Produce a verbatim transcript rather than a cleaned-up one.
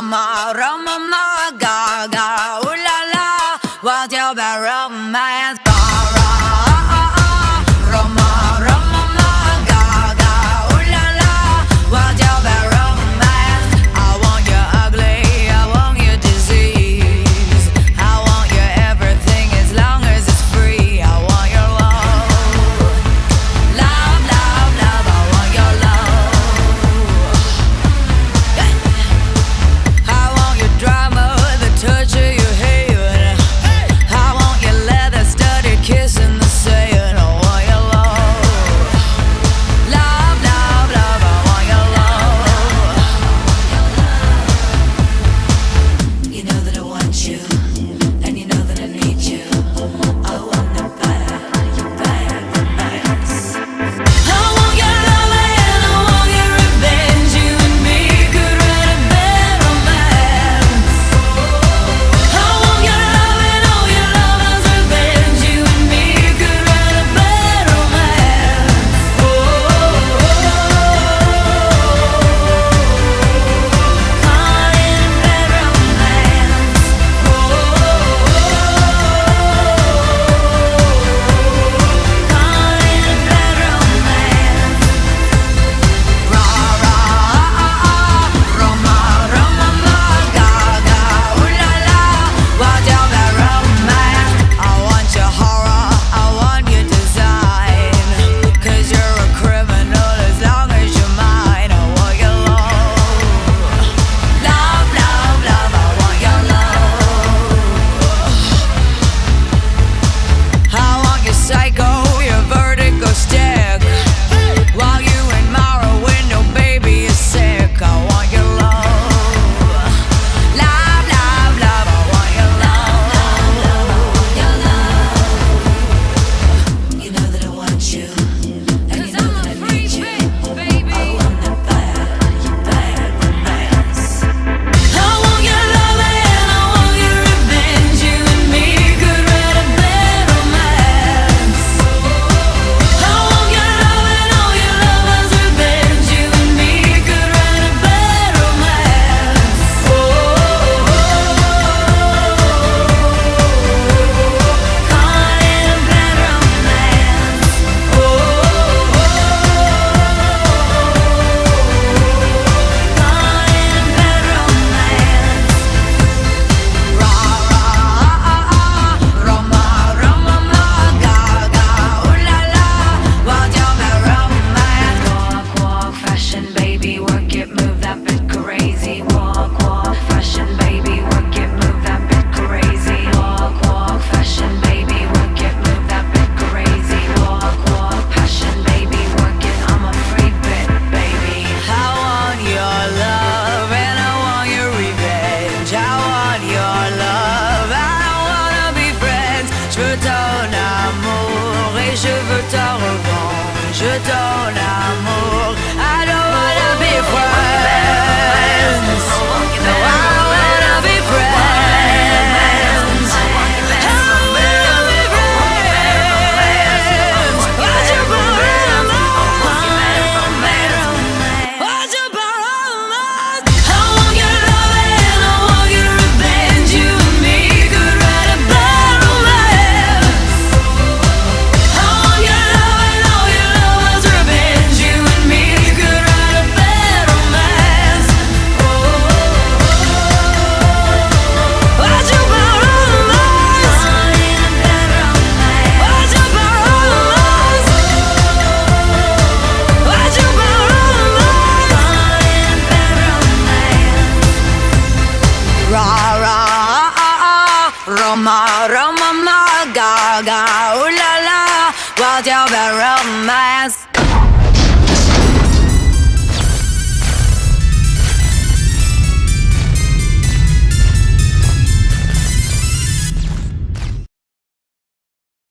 Rama, Rama, ma, ga, ga, ooh la la, what's your bad romance? Je veux ta revanche, je donne amour. I don't wanna be friends. No, I wanna be friends. I wanna be friends. What's your problem? What's your problem? I want your love and I want your revenge. You and me could write a bad romance. Roma, Roma, ma, ga, ga, ooh la la, what's your bad romance?